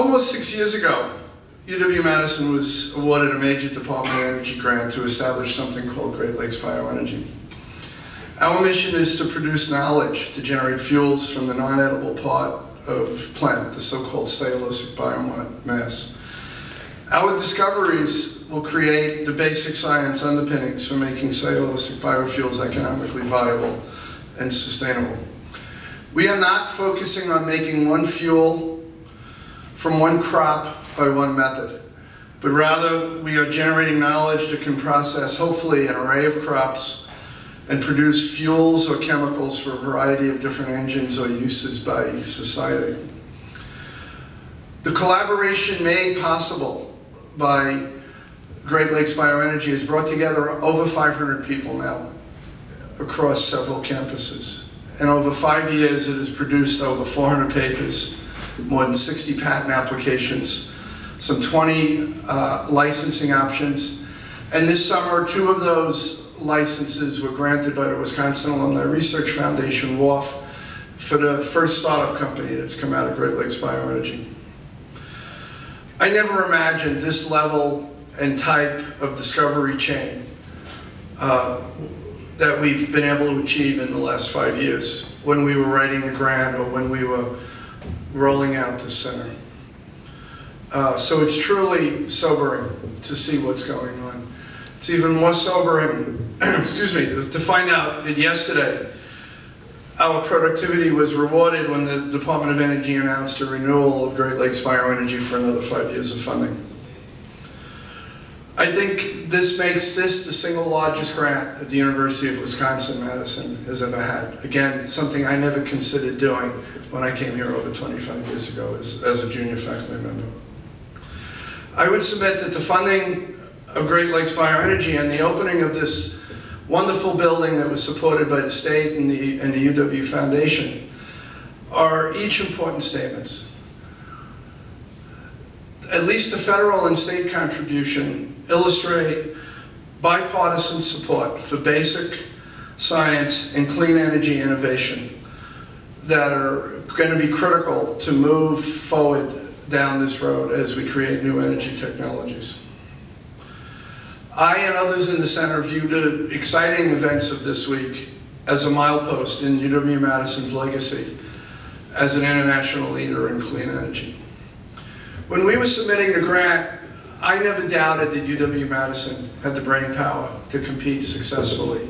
almost 6 years ago, UW-Madison was awarded a major Department of Energy grant to establish something called Great Lakes Bioenergy. Our mission is to produce knowledge to generate fuels from the non-edible part of plant, the so-called cellulosic biomass. Our discoveries will create the basic science underpinnings for making cellulosic biofuels economically viable and sustainable. We are not focusing on making one fuel from one crop by one method, but rather we are generating knowledge that can process, hopefully, an array of crops and produce fuels or chemicals for a variety of different engines or uses by society. The collaboration made possible by Great Lakes Bioenergy has brought together over 500 people now across several campuses. And over 5 years, it has produced over 400 papers, more than 60 patent applications, some 20 licensing options. And this summer, 2 of those licenses were granted by the Wisconsin Alumni Research Foundation, WARF, for the first startup company that's come out of Great Lakes Bioenergy. I never imagined this level and type of discovery chain that we've been able to achieve in the last 5 years when we were writing the grant or when we were rolling out the center. So it's truly sobering to see what's going on. It's even more sobering, excuse me, to find out that yesterday our productivity was rewarded when the Department of Energy announced a renewal of Great Lakes Bioenergy for another 5 years of funding. I think this makes this the single largest grant that the University of Wisconsin-Madison has ever had. Again, something I never considered doing when I came here over 25 years ago as a junior faculty member. I would submit that the funding of Great Lakes Bioenergy and the opening of this wonderful building that was supported by the state and the UW Foundation are each important statements. At least the federal and state contribution illustrate bipartisan support for basic science and clean energy innovation that are going to be critical to move forward down this road as we create new energy technologies. I and others in the center view the exciting events of this week as a milepost in UW-Madison's legacy as an international leader in clean energy. When we were submitting the grant, I never doubted that UW-Madison had the brainpower to compete successfully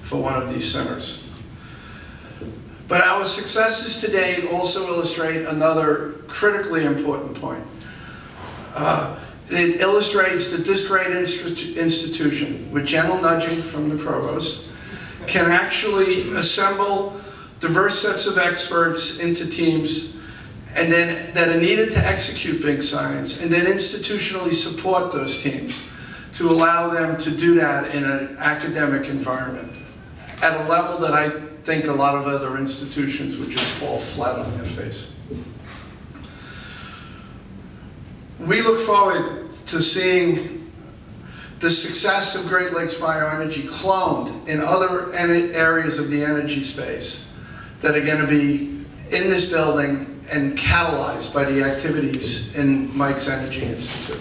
for one of these centers. But our successes to date also illustrate another critically important point. It illustrates that this great institution, with gentle nudging from the provost, can actually assemble diverse sets of experts into teams and then that are needed to execute big science, and then institutionally support those teams to allow them to do that in an academic environment at a level that I think a lot of other institutions would just fall flat on their face. We look forward to seeing the success of Great Lakes Bioenergy cloned in other areas of the energy space that are going to be in this building and catalyzed by the activities in Mike's Energy Institute.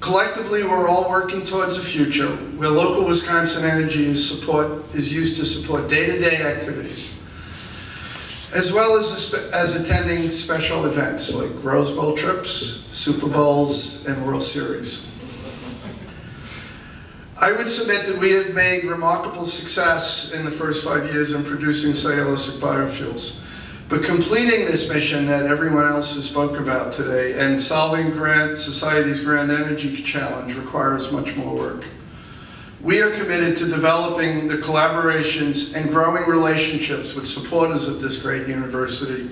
Collectively, we're all working towards a future where local Wisconsin energy is used to support day-to-day activities, as well as attending special events like Rose Bowl trips, Super Bowls, and World Series. I would submit that we have made remarkable success in the first 5 years in producing cellulosic biofuels. But completing this mission that everyone else has spoken about today and solving society's grand energy challenge requires much more work. We are committed to developing the collaborations and growing relationships with supporters of this great university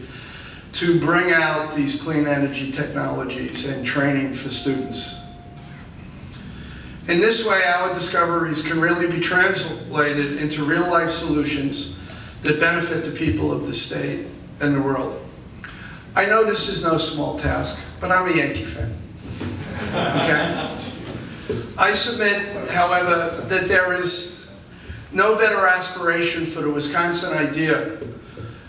to bring out these clean energy technologies and training for students. In this way, our discoveries can really be translated into real-life solutions that benefit the people of the state and the world. I know this is no small task, but I'm a Yankee fan, okay? I submit, however, that there is no better aspiration for the Wisconsin idea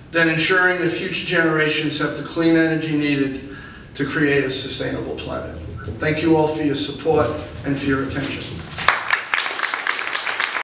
than ensuring that future generations have the clean energy needed to create a sustainable planet. Thank you all for your support and for your attention.